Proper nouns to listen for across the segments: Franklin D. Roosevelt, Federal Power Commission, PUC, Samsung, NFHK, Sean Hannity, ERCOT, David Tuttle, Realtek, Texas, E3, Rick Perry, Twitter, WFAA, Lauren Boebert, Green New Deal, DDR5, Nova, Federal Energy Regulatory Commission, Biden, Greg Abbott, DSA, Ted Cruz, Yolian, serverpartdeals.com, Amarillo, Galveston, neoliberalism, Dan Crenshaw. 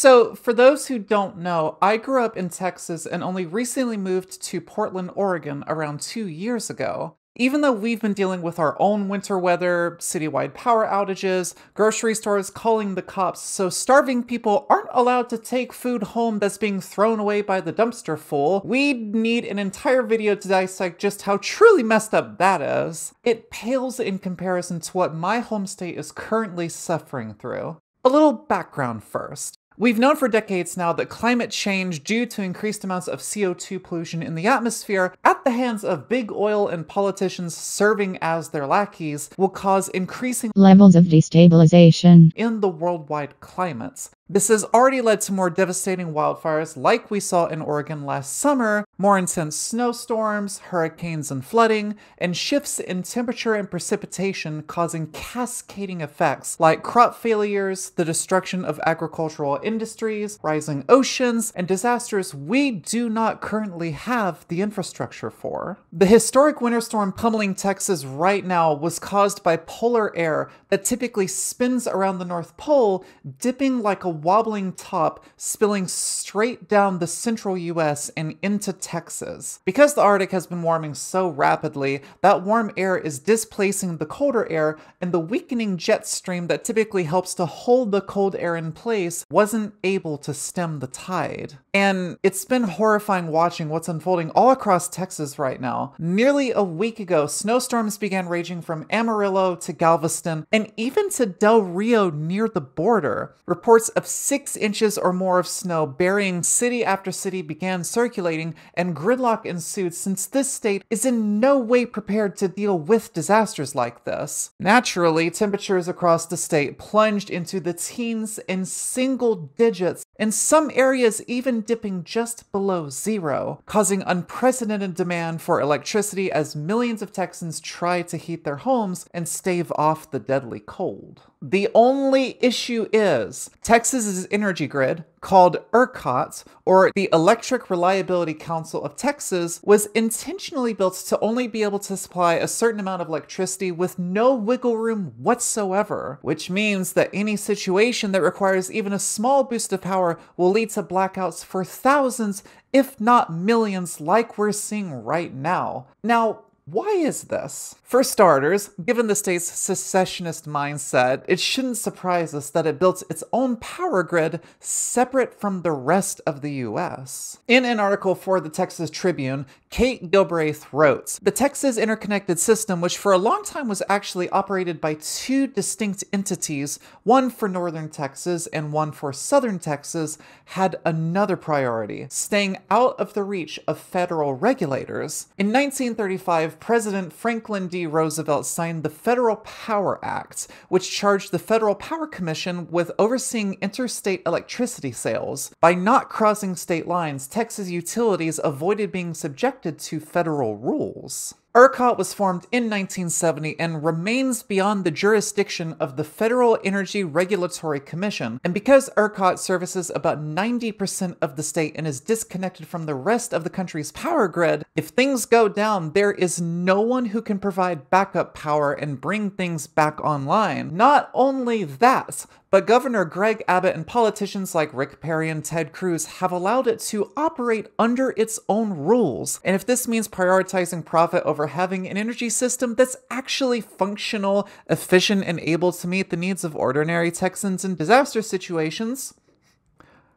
So for those who don't know, I grew up in Texas and only recently moved to Portland, Oregon around 2 years ago. Even though we've been dealing with our own winter weather, citywide power outages, grocery stores calling the cops, so starving people aren't allowed to take food home that's being thrown away by the dumpster full, we'd need an entire video to dissect just how truly messed up that is. It pales in comparison to what my home state is currently suffering through. A little background first. We've known for decades now that climate change, due to increased amounts of CO2 pollution in the atmosphere at the hands of big oil and politicians serving as their lackeys, will cause increasing levels of destabilization in the worldwide climates. This has already led to more devastating wildfires like we saw in Oregon last summer, more intense snowstorms, hurricanes and flooding, and shifts in temperature and precipitation causing cascading effects like crop failures, the destruction of agricultural industries, rising oceans, and disasters we do not currently have the infrastructure for. The historic winter storm pummeling Texas right now was caused by polar air that typically spins around the North Pole, dipping like a wobbling top, spilling straight down the central US and into Texas. Because the Arctic has been warming so rapidly, that warm air is displacing the colder air, and the weakening jet stream that typically helps to hold the cold air in place wasn't able to stem the tide. And it's been horrifying watching what's unfolding all across Texas right now. Nearly a week ago, snowstorms began raging from Amarillo to Galveston and even to Del Rio near the border. Reports of 6 inches or more of snow burying city after city began circulating, and gridlock ensued since this state is in no way prepared to deal with disasters like this. Naturally, temperatures across the state plunged into the teens and single digits, in some areas even dipping just below zero, causing unprecedented demand for electricity as millions of Texans try to heat their homes and stave off the deadly cold. The only issue is, Texas's energy grid, called ERCOT, or the Electric Reliability Council of Texas, was intentionally built to only be able to supply a certain amount of electricity with no wiggle room whatsoever, which means that any situation that requires even a small boost of power will lead to blackouts for thousands, if not millions, like we're seeing right now. Now, why is this? For starters, given the state's secessionist mindset, it shouldn't surprise us that it built its own power grid separate from the rest of the US. In an article for the Texas Tribune, Kate Gilbraith wrote, "The Texas interconnected system, which for a long time was actually operated by two distinct entities, one for northern Texas and one for southern Texas, had another priority, staying out of the reach of federal regulators. In 1935, President Franklin D. Roosevelt signed the Federal Power Act, which charged the Federal Power Commission with overseeing interstate electricity sales. By not crossing state lines, Texas utilities avoided being subjected to federal rules." ERCOT was formed in 1970 and remains beyond the jurisdiction of the Federal Energy Regulatory Commission, and because ERCOT services about 90% of the state and is disconnected from the rest of the country's power grid, if things go down, there is no one who can provide backup power and bring things back online. Not only that, but Governor Greg Abbott and politicians like Rick Perry and Ted Cruz have allowed it to operate under its own rules. And if this means prioritizing profit over having an energy system that's actually functional, efficient, and able to meet the needs of ordinary Texans in disaster situations,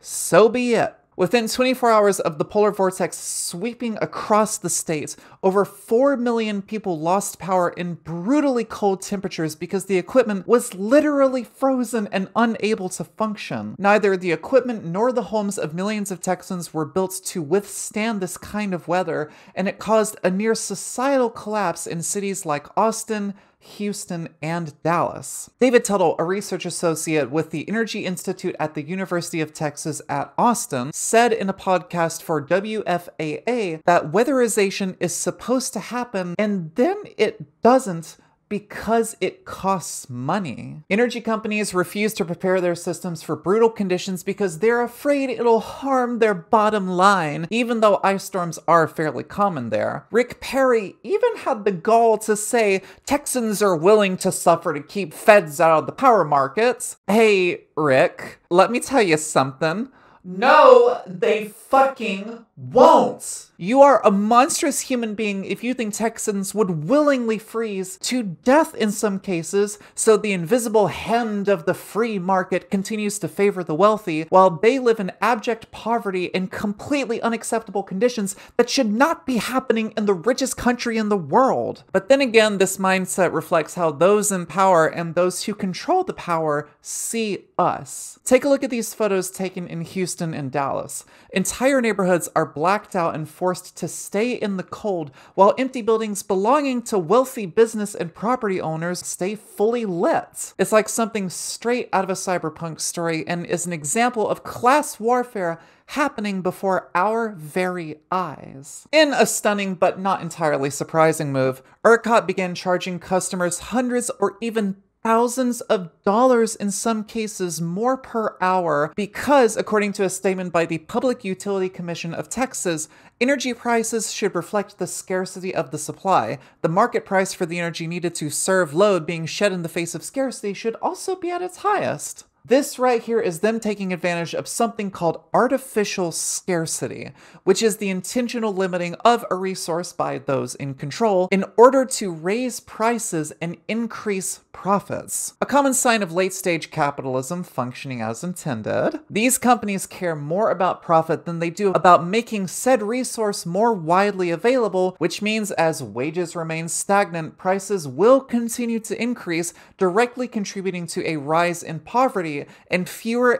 so be it. Within 24 hours of the polar vortex sweeping across the state, over 4 million people lost power in brutally cold temperatures because the equipment was literally frozen and unable to function. Neither the equipment nor the homes of millions of Texans were built to withstand this kind of weather, and it caused a near societal collapse in cities like Austin, Houston, and Dallas. David Tuttle, a research associate with the Energy Institute at the University of Texas at Austin, said in a podcast for WFAA that weatherization is supposed to happen and then it doesn't because it costs money. Energy companies refuse to prepare their systems for brutal conditions because they're afraid it'll harm their bottom line, even though ice storms are fairly common there. Rick Perry even had the gall to say Texans are willing to suffer to keep feds out of the power markets. Hey, Rick, let me tell you something. No, they fucking won't. You are a monstrous human being if you think Texans would willingly freeze to death in some cases so the invisible hand of the free market continues to favor the wealthy while they live in abject poverty and completely unacceptable conditions that should not be happening in the richest country in the world. But then again, this mindset reflects how those in power and those who control the power see us. Take a look at these photos taken in Houston and Dallas. Entire neighborhoods are blacked out and forced to stay in the cold, while empty buildings belonging to wealthy business and property owners stay fully lit. It's like something straight out of a cyberpunk story and is an example of class warfare happening before our very eyes. In a stunning but not entirely surprising move, ERCOT began charging customers hundreds or even thousands of dollars in some cases more per hour because, according to a statement by the Public Utility Commission of Texas, energy prices should reflect the scarcity of the supply. The market price for the energy needed to serve load being shed in the face of scarcity should also be at its highest. This right here is them taking advantage of something called artificial scarcity, which is the intentional limiting of a resource by those in control in order to raise prices and increase profits. A common sign of late-stage capitalism functioning as intended. These companies care more about profit than they do about making said resource more widely available, which means as wages remain stagnant, prices will continue to increase, directly contributing to a rise in poverty and fewer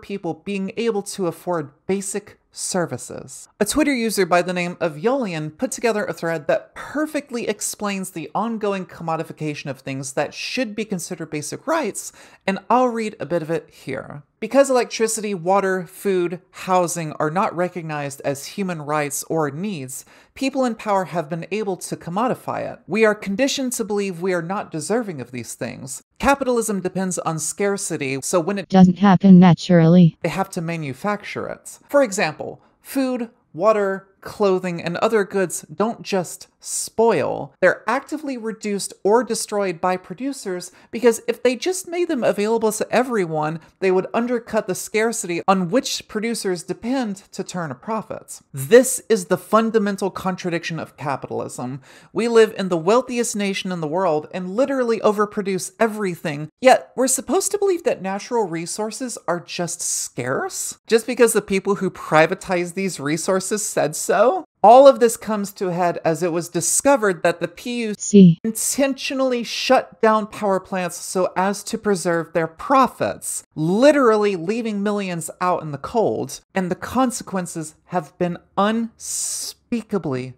people being able to afford basic services. A Twitter user by the name of Yolian put together a thread that perfectly explains the ongoing commodification of things that should be considered basic rights, and I'll read a bit of it here. Because electricity, water, food, housing are not recognized as human rights or needs, people in power have been able to commodify it. We are conditioned to believe we are not deserving of these things. Capitalism depends on scarcity, so when it doesn't happen naturally, they have to manufacture it. For example, food, water, clothing, and other goods don't just spoil. They're actively reduced or destroyed by producers because if they just made them available to everyone, they would undercut the scarcity on which producers depend to turn a profit. This is the fundamental contradiction of capitalism. We live in the wealthiest nation in the world and literally overproduce everything, yet we're supposed to believe that natural resources are just scarce? Just because the people who privatize these resources said so? All of this comes to a head as it was discovered that the PUC intentionally shut down power plants so as to preserve their profits, literally leaving millions out in the cold, and the consequences have been unspeakably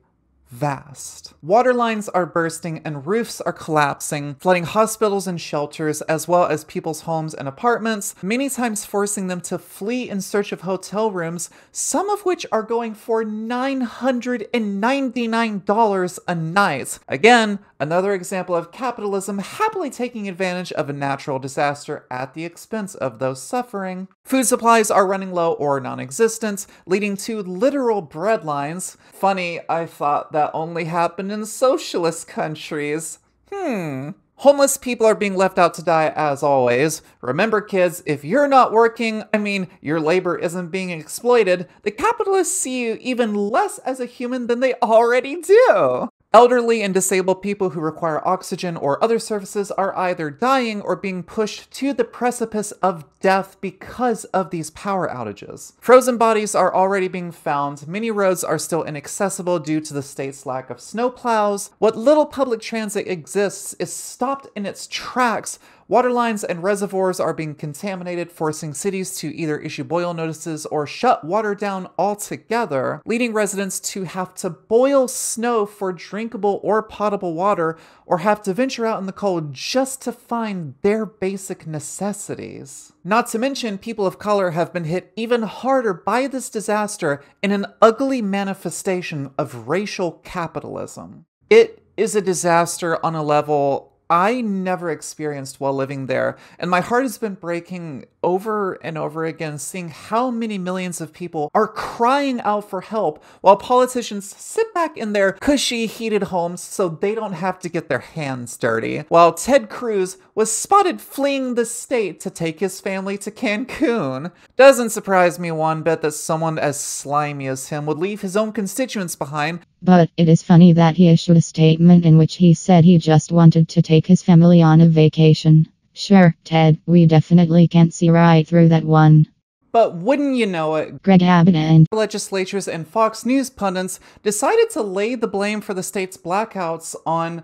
vast. Water lines are bursting and roofs are collapsing, flooding hospitals and shelters, as well as people's homes and apartments, many times forcing them to flee in search of hotel rooms, some of which are going for $999 a night. Again, another example of capitalism happily taking advantage of a natural disaster at the expense of those suffering. Food supplies are running low or non-existent, leading to literal bread lines. Funny, I thought that only happened in socialist countries. Homeless people are being left out to die as always. Remember, kids, if you're not working, your labor isn't being exploited, the capitalists see you even less as a human than they already do. Elderly and disabled people who require oxygen or other services are either dying or being pushed to the precipice of death because of these power outages. Frozen bodies are already being found. Many roads are still inaccessible due to the state's lack of snowplows. What little public transit exists is stopped in its tracks. Water lines and reservoirs are being contaminated, forcing cities to either issue boil notices or shut water down altogether, leading residents to have to boil snow for drinkable or potable water, or have to venture out in the cold just to find their basic necessities. Not to mention, people of color have been hit even harder by this disaster in an ugly manifestation of racial capitalism. It is a disaster on a level I never experienced while living there. And my heart has been breaking over and over again, seeing how many millions of people are crying out for help while politicians sit back in their cushy, heated homes so they don't have to get their hands dirty. While Ted Cruz was spotted fleeing the state to take his family to Cancun. Doesn't surprise me one bit that someone as slimy as him would leave his own constituents behind. But it is funny that he issued a statement in which he said he just wanted to take his family on a vacation. Sure, Ted, we definitely can't see right through that one. But wouldn't you know it, Greg Abbott and legislators and Fox News pundits decided to lay the blame for the state's blackouts on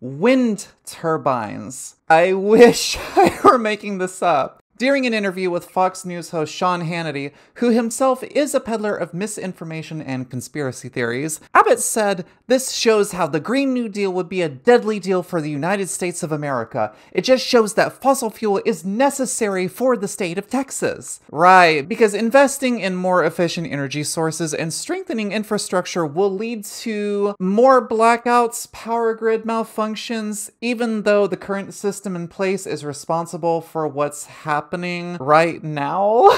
wind turbines. I wish I were making this up. During an interview with Fox News host Sean Hannity, who himself is a peddler of misinformation and conspiracy theories, Abbott said, "This shows how the Green New Deal would be a deadly deal for the United States of America. It just shows that fossil fuel is necessary for the state of Texas." Right, because investing in more efficient energy sources and strengthening infrastructure will lead to more blackouts, power grid malfunctions, even though the current system in place is responsible for what's happening right now.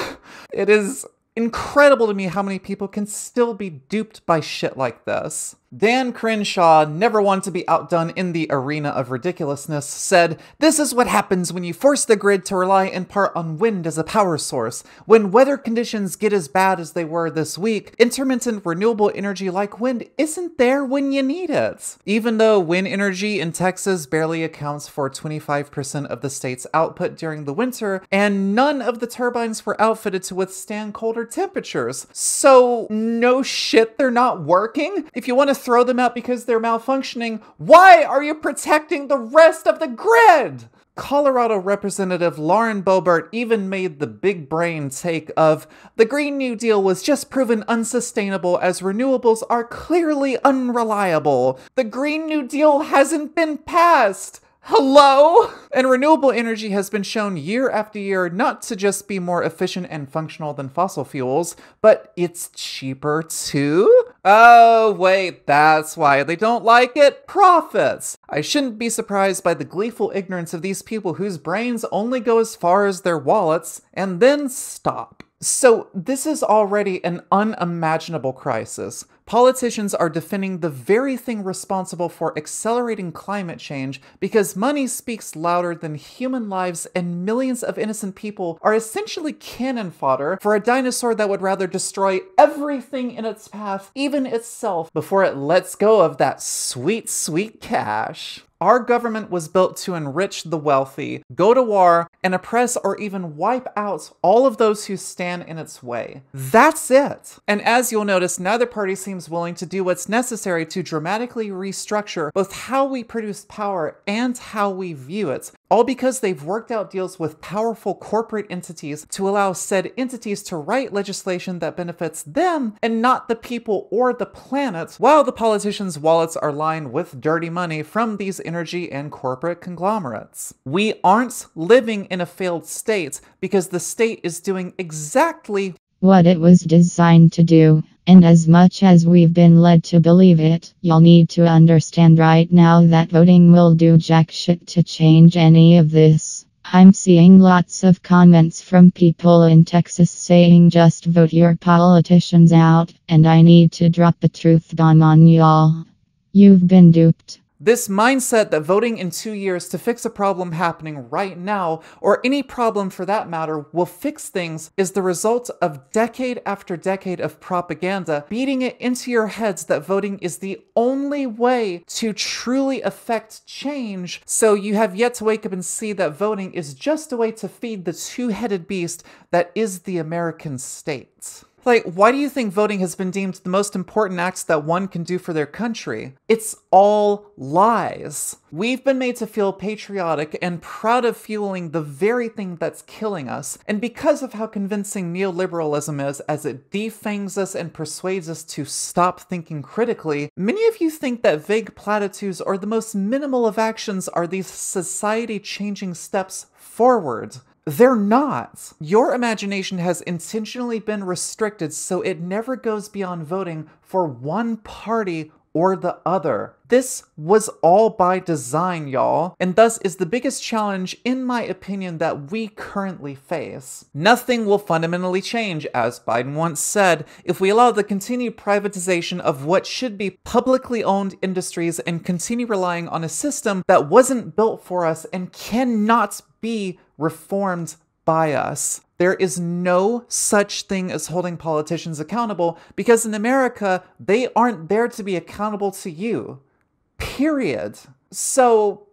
It is incredible to me how many people can still be duped by shit like this. Dan Crenshaw, never one to be outdone in the arena of ridiculousness, said, "This is what happens when you force the grid to rely in part on wind as a power source. When weather conditions get as bad as they were this week, intermittent renewable energy like wind isn't there when you need it." Even though wind energy in Texas barely accounts for 25% of the state's output during the winter, and none of the turbines were outfitted to withstand colder temperatures. So no shit, they're not working? If you want to throw them out because they're malfunctioning, why are you protecting the rest of the grid? Colorado Representative Lauren Boebert even made the big brain take of, "The Green New Deal was just proven unsustainable as renewables are clearly unreliable. The Green New Deal hasn't been passed. Hello?" And renewable energy has been shown year after year not to just be more efficient and functional than fossil fuels, but it's cheaper too? Oh, wait, that's why they don't like it? Profits! I shouldn't be surprised by the gleeful ignorance of these people whose brains only go as far as their wallets and then stop. So this is already an unimaginable crisis. Politicians are defending the very thing responsible for accelerating climate change because money speaks louder than human lives, and millions of innocent people are essentially cannon fodder for a dinosaur that would rather destroy everything in its path, even itself, before it lets go of that sweet, sweet cash. Our government was built to enrich the wealthy, go to war, and oppress or even wipe out all of those who stand in its way. That's it. And as you'll notice, neither party seems willing to do what's necessary to dramatically restructure both how we produce power and how we view it, all because they've worked out deals with powerful corporate entities to allow said entities to write legislation that benefits them and not the people or the planet, while the politicians' wallets are lined with dirty money from these energy and corporate conglomerates. We aren't living in a failed state because the state is doing exactly what it was designed to do. And as much as we've been led to believe it, you'll need to understand right now that voting will do jack shit to change any of this. I'm seeing lots of comments from people in Texas saying just vote your politicians out, and I need to drop the truth bomb on y'all. You've been duped. This mindset that voting in 2 years to fix a problem happening right now, or any problem for that matter, will fix things is the result of decade after decade of propaganda, beating it into your heads that voting is the only way to truly affect change, so you have yet to wake up and see that voting is just a way to feed the two-headed beast that is the American state. Like, why do you think voting has been deemed the most important act that one can do for their country? It's all lies. We've been made to feel patriotic and proud of fueling the very thing that's killing us, and because of how convincing neoliberalism is as it defangs us and persuades us to stop thinking critically, many of you think that vague platitudes or the most minimal of actions are these society-changing steps forward. They're not. Your imagination has intentionally been restricted so it never goes beyond voting for one party or the other. This was all by design, y'all, and thus is the biggest challenge, in my opinion, that we currently face. Nothing will fundamentally change, as Biden once said, if we allow the continued privatization of what should be publicly owned industries and continue relying on a system that wasn't built for us and cannot be reformed by us. There is no such thing as holding politicians accountable, because in America, they aren't there to be accountable to you. Period. So,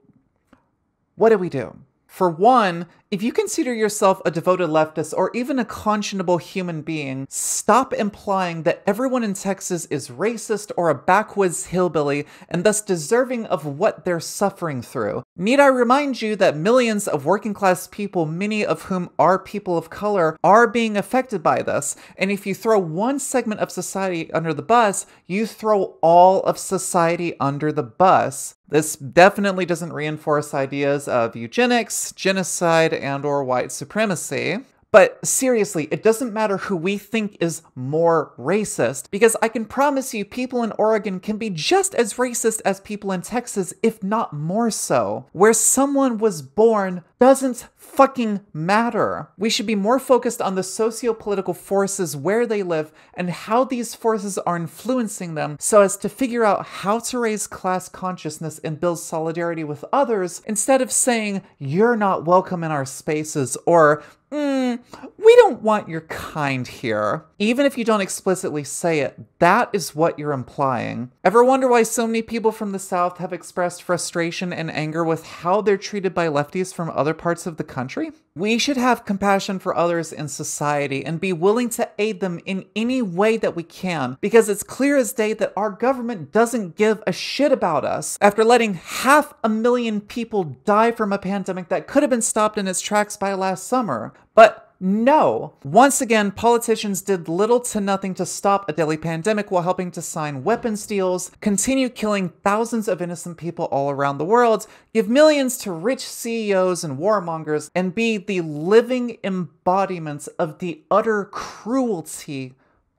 what do we do? For one, if you consider yourself a devoted leftist or even a conscionable human being, stop implying that everyone in Texas is racist or a backwoods hillbilly and thus deserving of what they're suffering through. Need I remind you that millions of working class people, many of whom are people of color, are being affected by this, and if you throw one segment of society under the bus, you throw all of society under the bus. This definitely doesn't reinforce ideas of eugenics, genocide, and or white supremacy. But seriously, it doesn't matter who we think is more racist, because I can promise you people in Oregon can be just as racist as people in Texas, if not more so. Where someone was born doesn't fucking matter. We should be more focused on the socio-political forces where they live and how these forces are influencing them, so as to figure out how to raise class consciousness and build solidarity with others, instead of saying, "You're not welcome in our spaces," or "We don't want your kind here." Even if you don't explicitly say it, that is what you're implying. Ever wonder why so many people from the South have expressed frustration and anger with how they're treated by lefties from other parts of the country? We should have compassion for others in society and be willing to aid them in any way that we can, because it's clear as day that our government doesn't give a shit about us. After letting 500,000 people die from a pandemic that could have been stopped in its tracks by last summer. But no, once again, politicians did little to nothing to stop a deadly pandemic while helping to sign weapons deals, continue killing thousands of innocent people all around the world, give millions to rich CEOs and warmongers, and be the living embodiments of the utter cruelty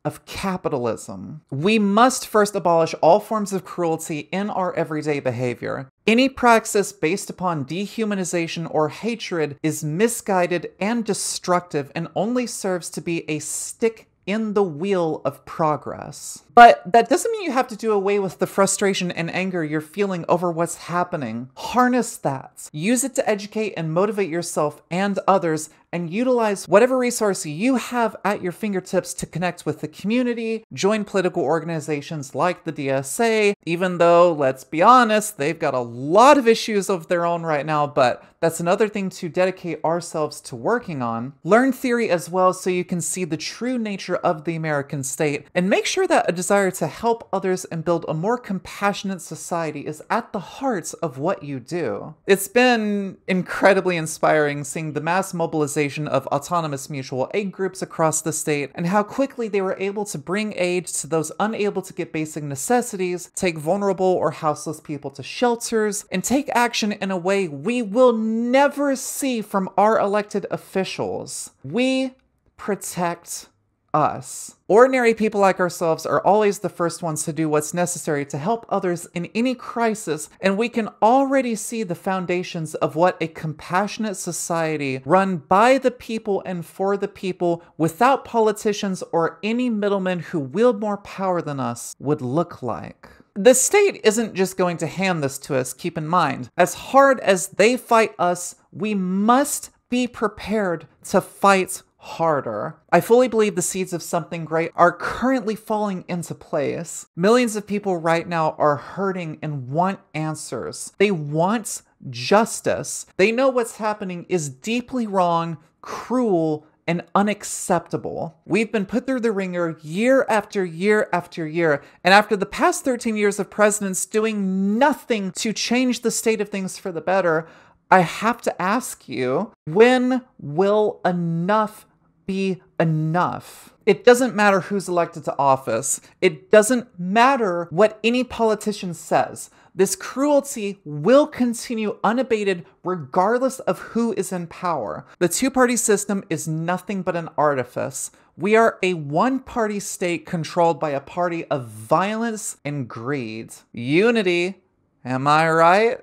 of capitalism. We must first abolish all forms of cruelty in our everyday behavior. Any praxis based upon dehumanization or hatred is misguided and destructive and only serves to be a stick in the wheel of progress. But that doesn't mean you have to do away with the frustration and anger you're feeling over what's happening. Harness that. Use it to educate and motivate yourself and others, and utilize whatever resource you have at your fingertips to connect with the community, join political organizations like the DSA, even though, let's be honest, they've got a lot of issues of their own right now, but that's another thing to dedicate ourselves to working on. Learn theory as well, so you can see the true nature of the American state, and make sure that a desire to help others and build a more compassionate society is at the heart of what you do. It's been incredibly inspiring seeing the mass mobilization of autonomous mutual aid groups across the state, and how quickly they were able to bring aid to those unable to get basic necessities, take vulnerable or houseless people to shelters, and take action in a way we will never see from our elected officials. We protect us. Ordinary people like ourselves are always the first ones to do what's necessary to help others in any crisis, and we can already see the foundations of what a compassionate society run by the people and for the people, without politicians or any middlemen who wield more power than us, would look like. The state isn't just going to hand this to us, keep in mind. As hard as they fight us, we must be prepared to fight harder. I fully believe the seeds of something great are currently falling into place. Millions of people right now are hurting and want answers. They want justice. They know what's happening is deeply wrong, cruel, and unacceptable. We've been put through the ringer year after year after year, and after the past 13 years of presidents doing nothing to change the state of things for the better, I have to ask you, when will enough be enough? It doesn't matter who's elected to office. It doesn't matter what any politician says. This cruelty will continue unabated regardless of who is in power. The two-party system is nothing but an artifice. We are a one-party state controlled by a party of violence and greed. Unity. Am I right?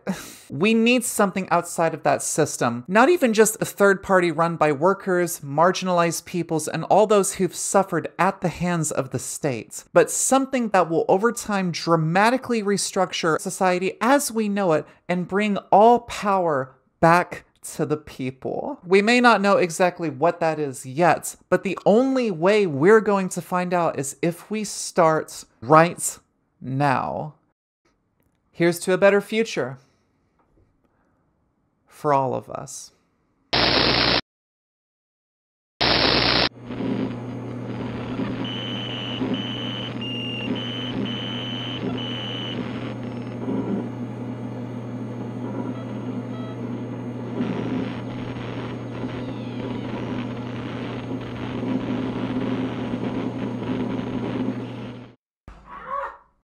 We need something outside of that system. Not even just a third party run by workers, marginalized peoples, and all those who've suffered at the hands of the state, but something that will over time dramatically restructure society as we know it and bring all power back to the people. We may not know exactly what that is yet, but the only way we're going to find out is if we start right now. Here's to a better future for all of us.